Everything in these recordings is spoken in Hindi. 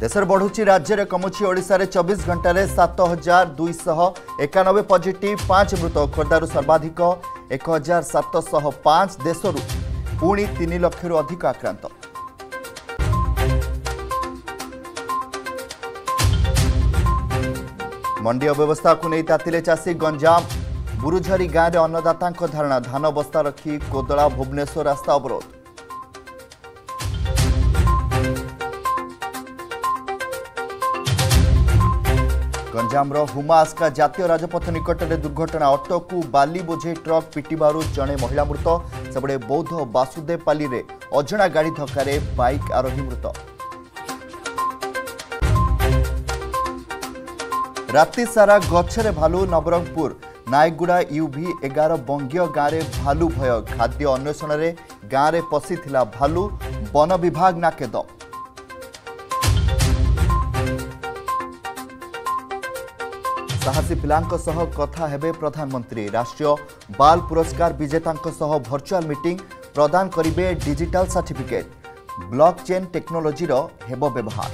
देशर बढ़ुची राज्य कमुची ओडिशा 24 घंटे 7291 पॉजिटिव 5 मृत खोर्धार सर्वाधिक 1705 देशर पुणी 3 लाख अधिक आक्रांत। मंडी अव्यवस्था को नहीं तातिले चाषी गंजाम बुरुझरी गाँव में अन्नदाता धारणा धान बस्ता रखी कोदला भुवनेश्वर रास्ता अवरोध। गंजामर हुमा आस्का जातीय राजपथ निकट में दुर्घटना अटो को बाली बोझे ट्रक पिटिबारू जड़े महिला मृत सेबड़े बौद्ध वासुदेवपाली में अजणा गाड़ी धक्कार बाइक आरोही मृत। राति सारा गछरे भालू नवरंगपुर नायगुड़ा यूवी 11 बंगीय गाँव में भालू भय खाद्य अन्वेषण रे गाँव में पशिथिला भालू वन विभाग नाकेद। साहसी पिलांक सह कथा हेबे प्रधानमंत्री राष्ट्रीय बाल पुरस्कार विजेतांक सह वर्चुअल मीटिंग प्रदान करिबे डिजिटल सर्टिफिकेट ब्लॉकचेन टेक्नोलोजी रो हेबो व्यवहार।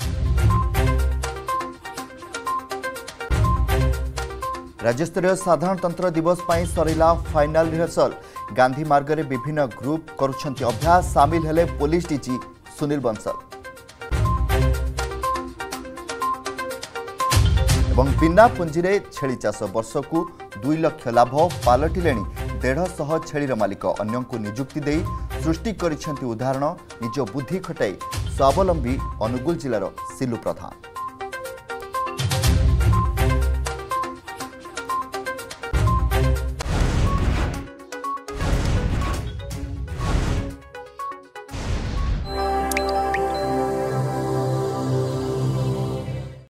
राज्यस्तरीय साधारणतंत्र दिवस पर सरिला फाइनल रिहर्सल गांधी मार्ग में विभिन्न ग्रुप करुछंती अभ्यास सामिल हेले पुलिस डीजी सुनील बंसल। एवं बिना पुंजी रे छेली चाष वर्ष को 2 लाख लाभ पालटिले 150 छेलीर मालिक अन्यंकु निजुक्ति दे सृष्टि करिछंती उदाहरण निज बुद्धि खटाई स्वावलंबी अनुगुल जिलार सिलू प्रधान।